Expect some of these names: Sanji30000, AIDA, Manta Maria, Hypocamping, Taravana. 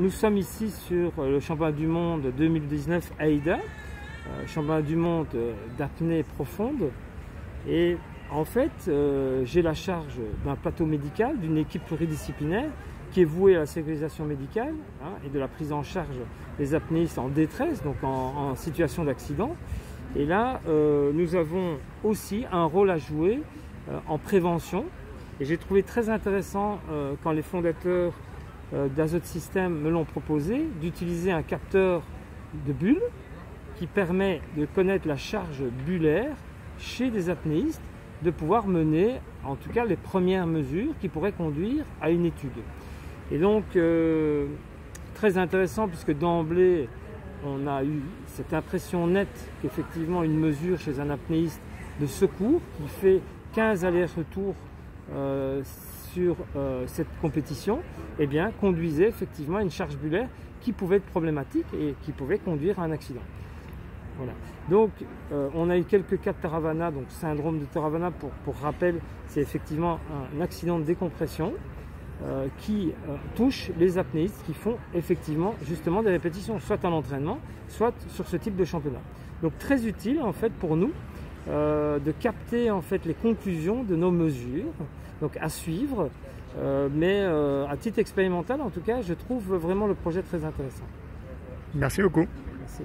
Nous sommes ici sur le championnat du monde 2019 AIDA, championnat du monde d'apnée profonde. Et en fait, j'ai la charge d'un plateau médical, d'une équipe pluridisciplinaire qui est vouée à la sécurisation médicale et de la prise en charge des apnéistes en détresse, donc en situation d'accident. Et là, nous avons aussi un rôle à jouer en prévention. Et j'ai trouvé très intéressant quand les fondateurs d'Azoth Systems me l'ont proposé, d'utiliser un capteur de bulles qui permet de connaître la charge bullaire chez des apnéistes, de pouvoir mener en tout cas les premières mesures qui pourraient conduire à une étude. Et donc très intéressant, puisque d'emblée on a eu cette impression nette qu'effectivement une mesure chez un apnéiste de secours qui fait 15 allers-retours sur cette compétition, eh bien, conduisait effectivement à une charge bullaire qui pouvait être problématique et qui pouvait conduire à un accident. Voilà. Donc, on a eu quelques cas de Taravana, donc syndrome de Taravana, pour rappel, c'est effectivement un accident de décompression qui touche les apnéistes qui font effectivement justement des répétitions, soit à l'entraînement, soit sur ce type de championnat. Donc, très utile en fait pour nous de capter en fait les conclusions de nos mesures, donc à suivre, mais à titre expérimental en tout cas, je trouve vraiment le projet très intéressant. Merci beaucoup. Merci.